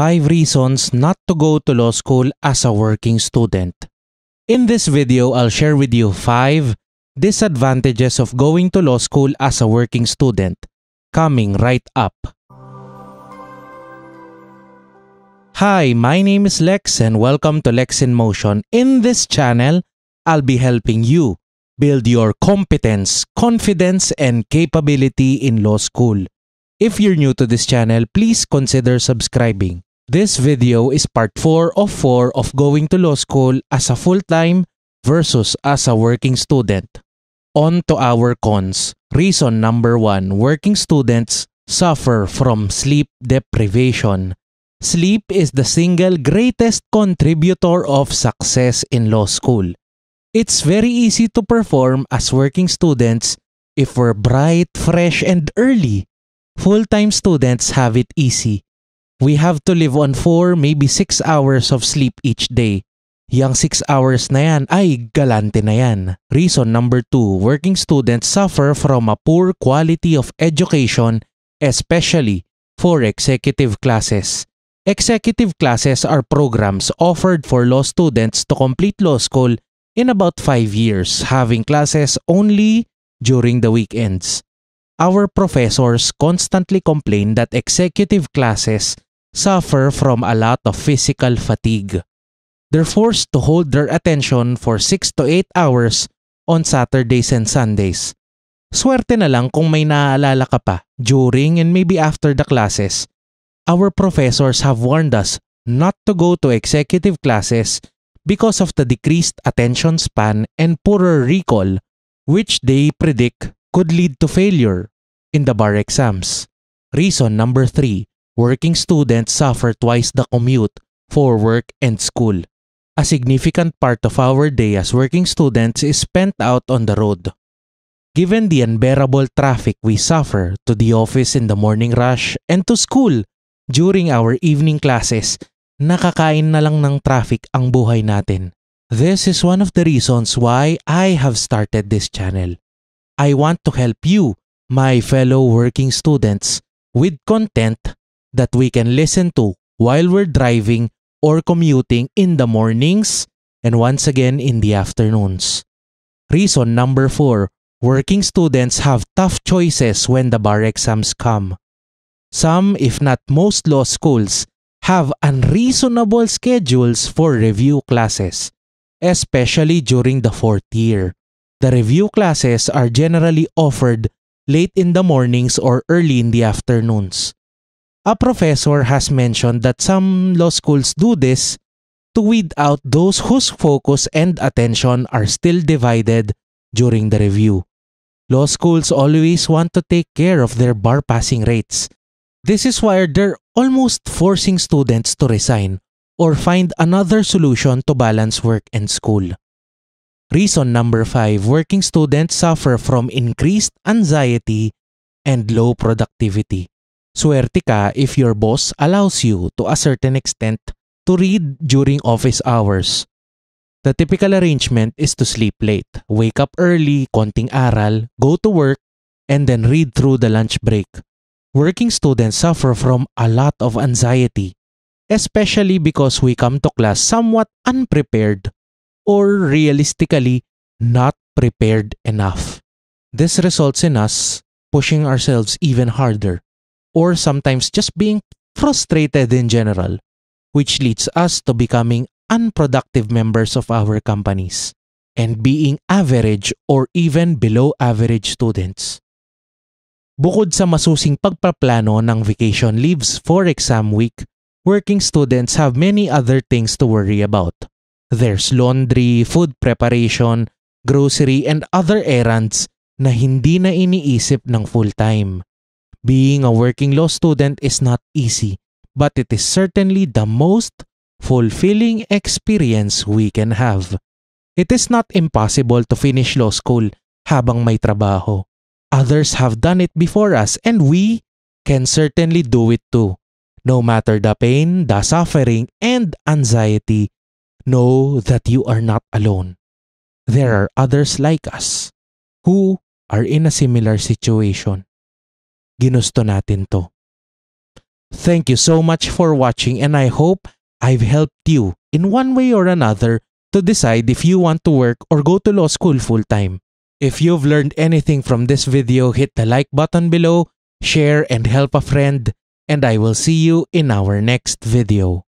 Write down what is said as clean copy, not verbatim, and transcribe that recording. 5 reasons not to go to law school as a working student. In this video, I'll share with you 5 disadvantages of going to law school as a working student. Coming right up. Hi, my name is Lex and welcome to Lex in Motion. In this channel, I'll be helping you build your competence, confidence, and capability in law school. If you're new to this channel, please consider subscribing. This video is part 4 of 4 of going to law school as a full-time versus as a working student. On to our cons. Reason number 1. Working students suffer from sleep deprivation. Sleep is the single greatest contributor of success in law school. It's very easy to perform as working students if we're bright, fresh, and early. Full-time students have it easy. We have to live on 4, maybe 6 hours of sleep each day. Yang 6 hours na yan ay galante na yan. Reason number 2. Working students suffer from a poor quality of education, especially for executive classes. Executive classes are programs offered for law students to complete law school in about 5 years, having classes only during the weekends. Our professors constantly complain that executive classes suffer from a lot of physical fatigue. They're forced to hold their attention for 6 to 8 hours on Saturdays and Sundays. Swerte na lang kung may naaalala ka pa during and maybe after the classes. Our professors have warned us not to go to executive classes because of the decreased attention span and poorer recall, which they predict could lead to failure in the bar exams. Reason number 3. Working students suffer twice the commute for work and school. A significant part of our day as working students is spent out on the road. Given the unbearable traffic we suffer to the office in the morning rush and to school during our evening classes, nakakain na lang ng traffic ang buhay natin. This is one of the reasons why I have started this channel. I want to help you, my fellow working students, with content that we can listen to while we're driving or commuting in the mornings and once again in the afternoons. Reason number 4. Working students have tough choices when the bar exams come. Some, if not most, law schools have unreasonable schedules for review classes, especially during the 4th year. The review classes are generally offered late in the mornings or early in the afternoons. A professor has mentioned that some law schools do this to weed out those whose focus and attention are still divided during the review. Law schools always want to take care of their bar passing rates. This is why they're almost forcing students to resign or find another solution to balance work and school. Reason number 5. Working students suffer from increased anxiety and low productivity. Swerte ka if your boss allows you to a certain extent to read during office hours. The typical arrangement is to sleep late, wake up early, konting aral, go to work, and then read through the lunch break. Working students suffer from a lot of anxiety, especially because we come to class somewhat unprepared or realistically not prepared enough. This results in us pushing ourselves even harder or sometimes just being frustrated in general, which leads us to becoming unproductive members of our companies and being average or even below average students. Bukod sa masusing pagpaplano ng vacation leaves for exam week, working students have many other things to worry about. There's laundry, food preparation, grocery, and other errands na hindi na iniisip ng full-time. Being a working law student is not easy, but it is certainly the most fulfilling experience we can have. It is not impossible to finish law school habang may trabaho. Others have done it before us and we can certainly do it too. No matter the pain, the suffering, and anxiety, know that you are not alone. There are others like us who are in a similar situation. Ginusto natin to. Thank you so much for watching, and I hope I've helped you in one way or another to decide if you want to work or go to law school full-time. If you've learned anything from this video, hit the like button below, share, and help a friend, and I will see you in our next video.